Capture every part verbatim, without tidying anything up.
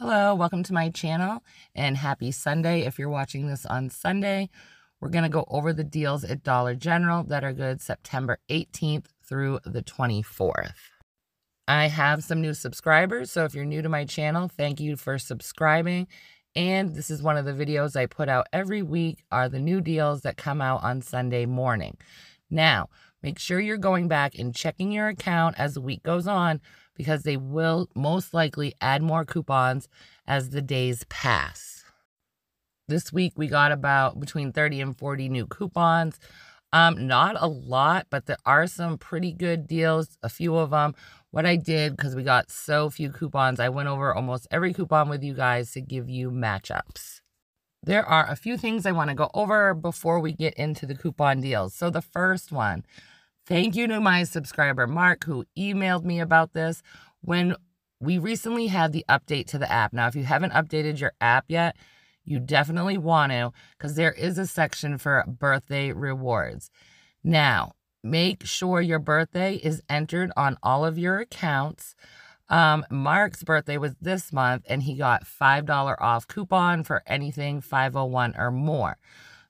Hello, welcome to my channel and happy Sunday. If you're watching this on Sunday, we're going to go over the deals at Dollar General that are good September eighteenth through the twenty-fourth. I have some new subscribers, so if you're new to my channel, thank you for subscribing. And this is one of the videos I put out every week are the new deals that come out on Sunday morning. Now, make sure you're going back and checking your account as the week goes on, because they will most likely add more coupons as the days pass. This week we got about between thirty and forty new coupons. Um, not a lot, but there are some pretty good deals, a few of them. What I did, because we got so few coupons, I went over almost every coupon with you guys to give you matchups. There are a few things I want to go over before we get into the coupon deals. So the first one, thank you to my subscriber, Mark, who emailed me about this when we recently had the update to the app. Now, if you haven't updated your app yet, you definitely want to, because there is a section for birthday rewards. Now, make sure your birthday is entered on all of your accounts. Um, Mark's birthday was this month, and he got five dollars off coupon for anything five oh one or more.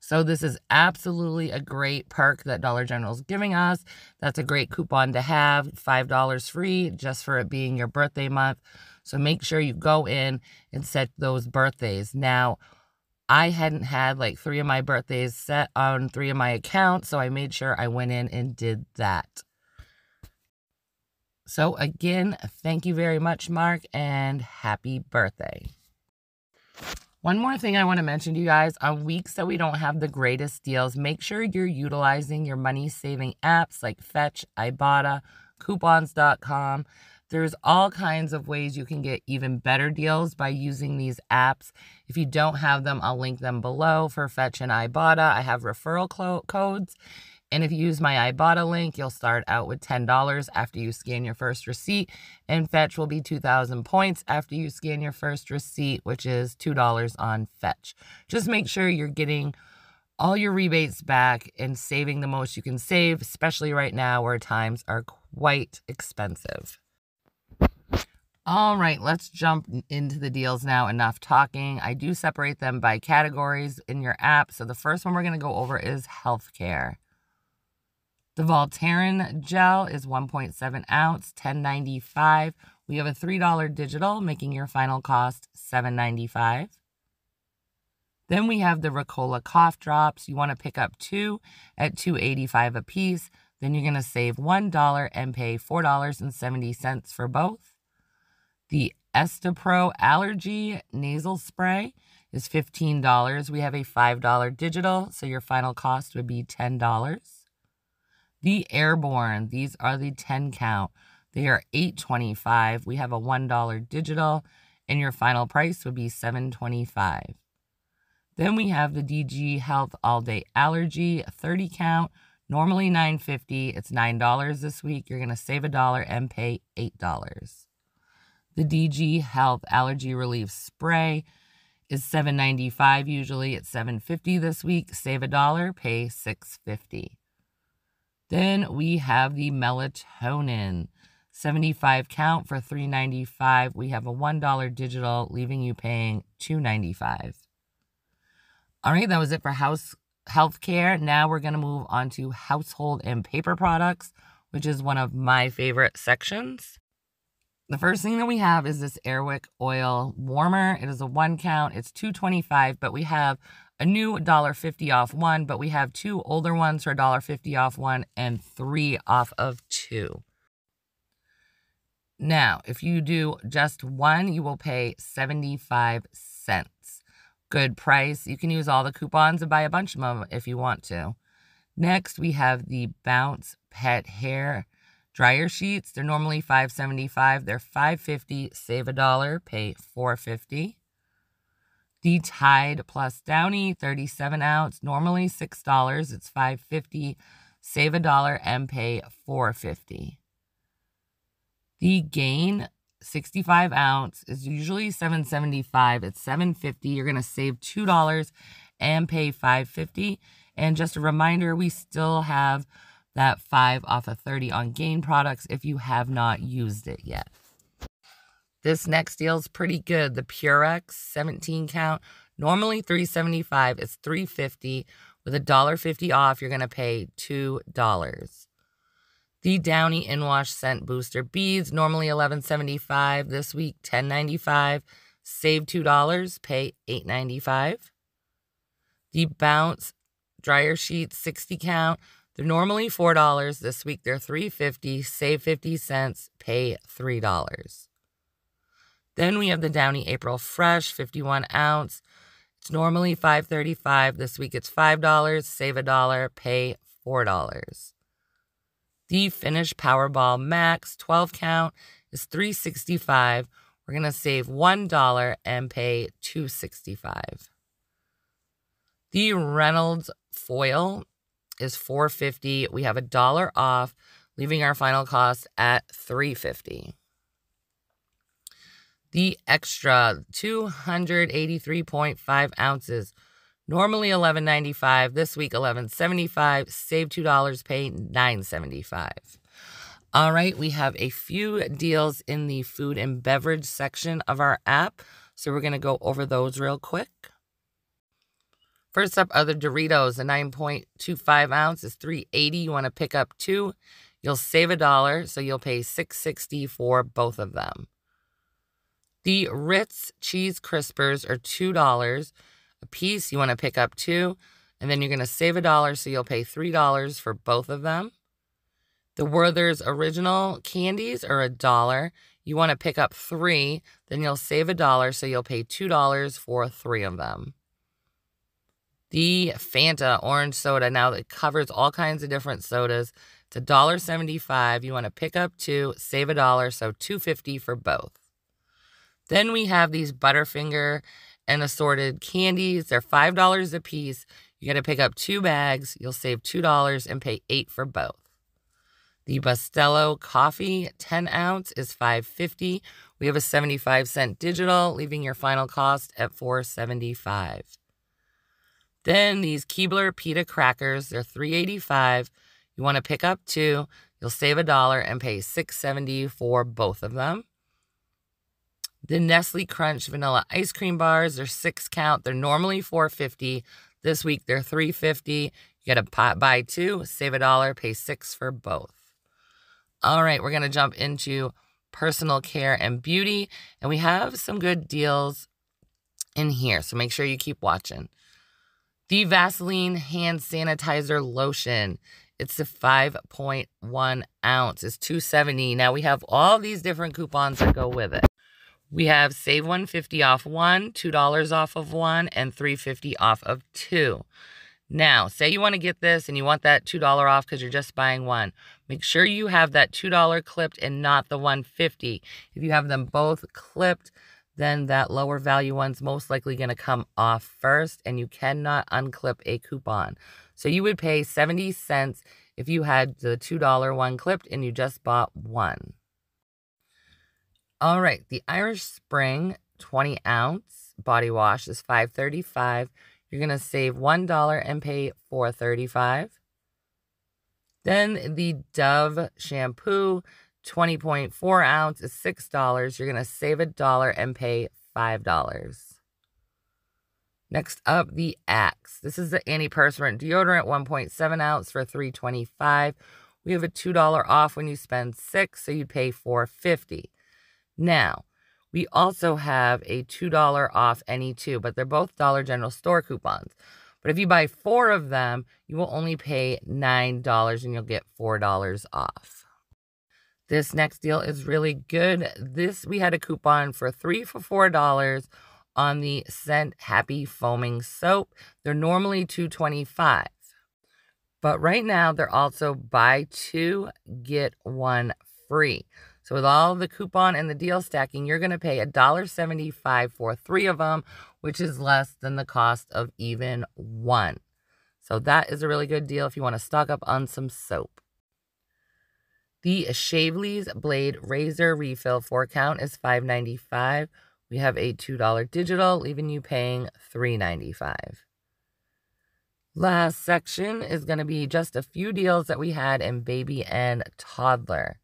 So this is absolutely a great perk that Dollar General is giving us. That's a great coupon to have, five dollars free just for it being your birthday month. So make sure you go in and set those birthdays. Now, I hadn't had like three of my birthdays set on three of my accounts, so I made sure I went in and did that. So again, thank you very much, Mark, and happy birthday. One more thing I want to mention to you guys, on weeks that we don't have the greatest deals, make sure you're utilizing your money-saving apps like Fetch, Ibotta, coupons dot com. There's all kinds of ways you can get even better deals by using these apps. If you don't have them, I'll link them below for Fetch and Ibotta. I have referral codes, and if you use my Ibotta link, you'll start out with ten dollars after you scan your first receipt, and Fetch will be two thousand points after you scan your first receipt, which is two dollars on Fetch. Just make sure you're getting all your rebates back and saving the most you can save, especially right now where times are quite expensive. All right, let's jump into the deals now. Enough talking. I do separate them by categories in your app. So the first one we're going to go over is healthcare. The Voltaren gel is one point seven ounce, ten ninety-five. We have a three dollar digital, making your final cost seven ninety-five. Then we have the Ricola cough drops. You want to pick up two at two eighty-five a piece. Then you're going to save one dollar and pay four dollars and seventy cents for both. The Estepro Allergy Nasal Spray is fifteen dollars. We have a five dollar digital, so your final cost would be ten dollars. The Airborne, these are the ten count. They are eight twenty-five. We have a one dollar digital, and your final price would be seven twenty-five. Then we have the D G Health All Day Allergy thirty count. Normally nine fifty. It's nine dollars this week. You're going to save a dollar and pay eight dollars. The D G Health Allergy Relief Spray is seven ninety-five usually. It's seven fifty this week. Save a dollar, pay six fifty. Then we have the melatonin, seventy-five count for three ninety-five. We have a one dollar digital, leaving you paying two ninety-five. All right, that was it for house healthcare. Now we're going to move on to household and paper products, which is one of my favorite sections. The first thing that we have is this Airwick oil warmer. It is a one count. It's two twenty-five, but we have a new one dollar fifty off one, but we have two older ones for one dollar fifty off one and three off of two. Now, if you do just one, you will pay seventy-five cents. Good price. You can use all the coupons and buy a bunch of them if you want to. Next, we have the Bounce Pet Hair Dryer sheets. They're normally five seventy-five. They're five fifty. Save a dollar, pay four fifty. The Tide Plus Downy, thirty-seven ounce, normally six dollars. It's five fifty. Save a dollar and pay four fifty. The Gain sixty-five ounce is usually seven seventy-five. It's seven fifty. You're going to save two dollars and pay five fifty. And just a reminder, we still have that five off of thirty on Gain products if you have not used it yet. This next deal is pretty good. The Purex seventeen count, normally three seventy-five, it's three fifty. With a dollar fifty off, you're going to pay two dollars. The Downy Inwash Scent Booster Beads, normally eleven seventy-five, this week ten ninety-five. Save two dollars, pay eight ninety-five. The Bounce Dryer Sheets sixty count, they're normally four dollars, this week they're three fifty, save fifty cents, pay three dollars. Then we have the Downy April Fresh fifty-one ounce. It's normally five thirty-five, this week it's five dollars, save a dollar, pay four dollars. The Finish Powerball Max twelve count is three sixty-five. We're going to save one dollar and pay two sixty-five. The Reynolds Foil is four fifty. We have a dollar off, leaving our final cost at three fifty. The Extra two eighty-three point five ounces, normally eleven ninety-five, this week eleven seventy-five, save two dollars, pay nine seventy-five. All right, we have a few deals in the food and beverage section of our app, so we're going to go over those real quick. First up are the Doritos. The nine point two five ounce is three eighty. You want to pick up two. You'll save a dollar, so you'll pay six sixty for both of them. The Ritz Cheese Crispers are two dollars a piece. You want to pick up two, and then you're going to save a dollar, so you'll pay three dollars for both of them. The Werther's Original Candies are a dollar. You want to pick up three, then you'll save a dollar, so you'll pay two dollars for three of them. The Fanta Orange Soda, now that covers all kinds of different sodas, it's a dollar seventy-five. You want to pick up two, save a dollar, so two fifty for both. Then we have these Butterfinger and assorted candies. They're five dollars a piece. You got to pick up two bags. You'll save two dollars and pay eight for both. The Bustelo Coffee ten ounce is five fifty. We have a seventy-five cent digital, leaving your final cost at four seventy-five. Then these Keebler Pita Crackers, they're three eighty-five. You want to pick up two. You'll save a dollar and pay six seventy for both of them. The Nestle Crunch Vanilla Ice Cream Bars are six count. They're normally four fifty. This week they're three fifty. You got to buy two, save a dollar, pay six for both. All right, we're going to jump into personal care and beauty, and we have some good deals in here, so make sure you keep watching. The Vaseline Hand Sanitizer Lotion, it's a five point one ounce. It's two seventy. Now we have all these different coupons that go with it. We have save one fifty off one, two dollars off of one, and three fifty off of two. Now, say you want to get this and you want that two dollars off because you're just buying one. Make sure you have that two dollars clipped and not the one fifty. If you have them both clipped, then that lower value one's most likely going to come off first, and you cannot unclip a coupon. So you would pay seventy cents if you had the two dollar one clipped and you just bought one. All right, the Irish Spring twenty ounce body wash is five thirty-five. You're going to save one dollar and pay four thirty-five. Then the Dove shampoo twenty point four ounce is six dollars. You're going to save a dollar and pay five dollars. Next up, the Axe. This is the antiperspirant deodorant one point seven ounce for three twenty-five. We have a two dollar off when you spend six, so you pay four fifty. Now, we also have a two dollar off any two, but they're both Dollar General store coupons. But if you buy four of them, you will only pay nine dollars and you'll get four dollars off. This next deal is really good. This, we had a coupon for three for four dollars on the Scent Happy Foaming Soap. They're normally two twenty-five, but right now they're also buy two, get one free. So with all the coupon and the deal stacking, you're going to pay a dollar seventy-five for three of them, which is less than the cost of even one. So that is a really good deal if you want to stock up on some soap. The Shavely's Blade Razor Refill four count is five ninety-five. We have a two dollar digital, leaving you paying three ninety-five. Last section is going to be just a few deals that we had in baby and toddler.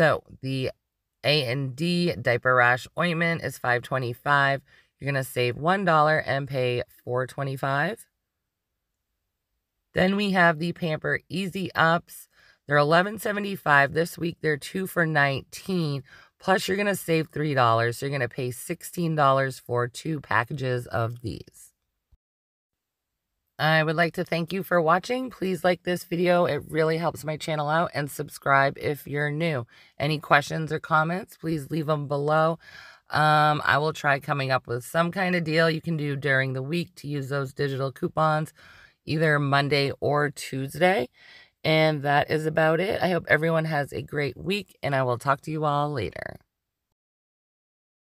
So the A and D diaper rash ointment is five twenty-five. You're going to save one dollar and pay four twenty-five. Then we have the Pamper Easy Ups. They're eleven seventy-five. This week they're two for nineteen. Plus you're going to save three dollars. So you're going to pay sixteen dollars for two packages of these. I would like to thank you for watching. Please like this video. It really helps my channel out, and subscribe if you're new. Any questions or comments, please leave them below. Um, I will try coming up with some kind of deal you can do during the week to use those digital coupons, either Monday or Tuesday. And that is about it. I hope everyone has a great week, and I will talk to you all later.